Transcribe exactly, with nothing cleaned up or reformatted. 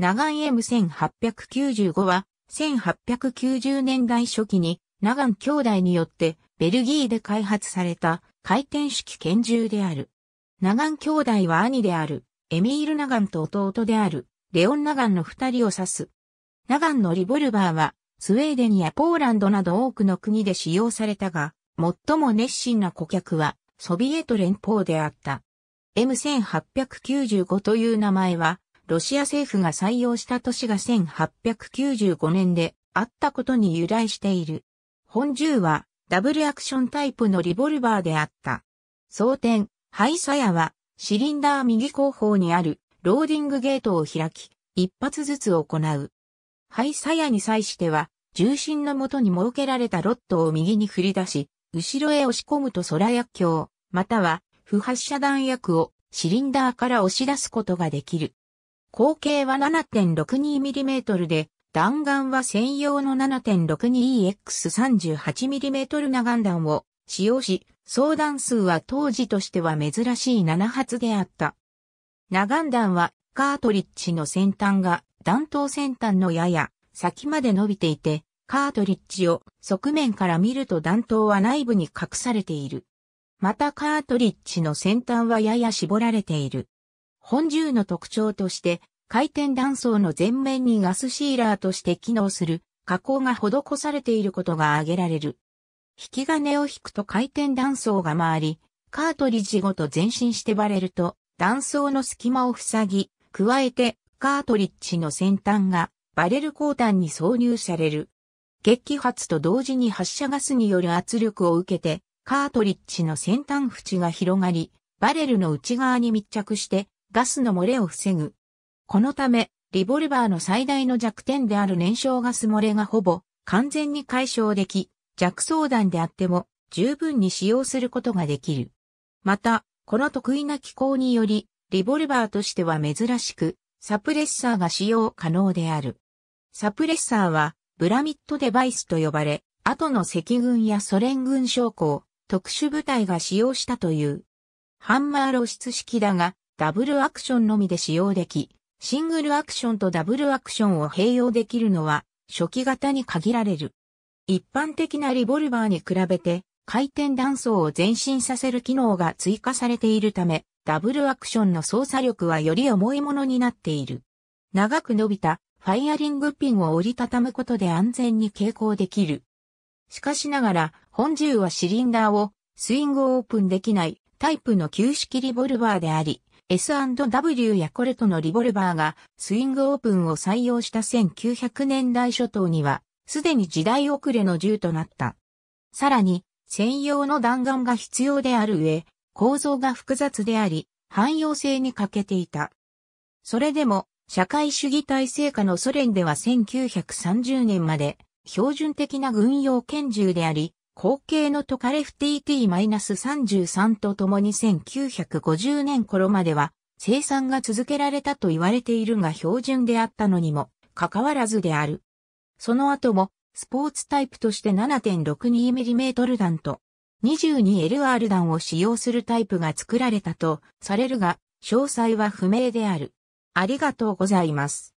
ナガン エムせんはっぴゃくきゅうじゅうご はせんはっぴゃくきゅうじゅうねんだい初期にナガン兄弟によってベルギーで開発された回転式拳銃である。ナガン兄弟は兄であるエミール・ナガンと弟であるレオン・ナガンの二人を指す。ナガンのリボルバーはスウェーデンやポーランドなど多くの国で使用されたが、最も熱心な顧客はソビエト連邦であった。エムせんはっぴゃくきゅうじゅうご という名前は、ロシア政府が採用した年がせんはっぴゃくきゅうじゅうごねんであったことに由来している。本銃はダブルアクションタイプのリボルバーであった。装填、配鞘はシリンダー右後方にあるローディングゲートを開き、一発ずつ行う。配鞘に際しては、重心のもとに設けられたロッドを右に振り出し、後ろへ押し込むと空薬莢、または不発射弾薬をシリンダーから押し出すことができる。口径は ななてんろくにミリメートル で、弾丸は専用の ななてんろくにイーエックスさんじゅうはちミリメートル ナガン弾を使用し、総弾数は当時としては珍しいななはつであった。ナガン弾はカートリッジの先端が弾頭先端のやや先まで伸びていて、カートリッジを側面から見ると弾頭は内部に隠されている。またカートリッジの先端はやや絞られている。本銃の特徴として、回転弾倉の前面にガスシーラーとして機能する加工が施されていることが挙げられる。引き金を引くと回転弾倉が回り、カートリッジごと前進してバレルと弾倉の隙間を塞ぎ、加えてカートリッジの先端がバレル後端に挿入される。撃発と同時に発射ガスによる圧力を受けて、カートリッジの先端縁が広がり、バレルの内側に密着して、ガスの漏れを防ぐ。このため、リボルバーの最大の弱点である燃焼ガス漏れがほぼ完全に解消でき、弱装弾であっても十分に使用することができる。また、この特異な機構により、リボルバーとしては珍しく、サプレッサーが使用可能である。サプレッサーは、ブラミッドデバイスと呼ばれ、後の赤軍やソ連軍将校、特殊部隊が使用したという。ハンマー露出式だが、ダブルアクションのみで使用でき、シングルアクションとダブルアクションを併用できるのは初期型に限られる。一般的なリボルバーに比べて回転弾倉を前進させる機能が追加されているため、ダブルアクションの操作力はより重いものになっている。長く伸びたファイアリングピンを折りたたむことで安全に携行できる。しかしながら、本銃はシリンダーをスイングオープンできないタイプの旧式リボルバーであり、エスアンドダブリュー やコルトのリボルバーがスイングオープンを採用したせんきゅうひゃくねんだい初頭にはすでに時代遅れの銃となった。さらに専用の弾丸が必要である上、構造が複雑であり汎用性に欠けていた。それでも社会主義体制下のソ連ではせんきゅうひゃくさんじゅうねんまで標準的な軍用拳銃であり、後継のトカレフ ティーティーさんじゅうさん とともにせんきゅうひゃくごじゅうねん頃までは生産が続けられたと言われているが標準であったのにもかかわらずである。その後もスポーツタイプとして ななてんろくにミリメートル 弾と にじゅうにエルアール 弾を使用するタイプが作られたとされるが詳細は不明である。ありがとうございます。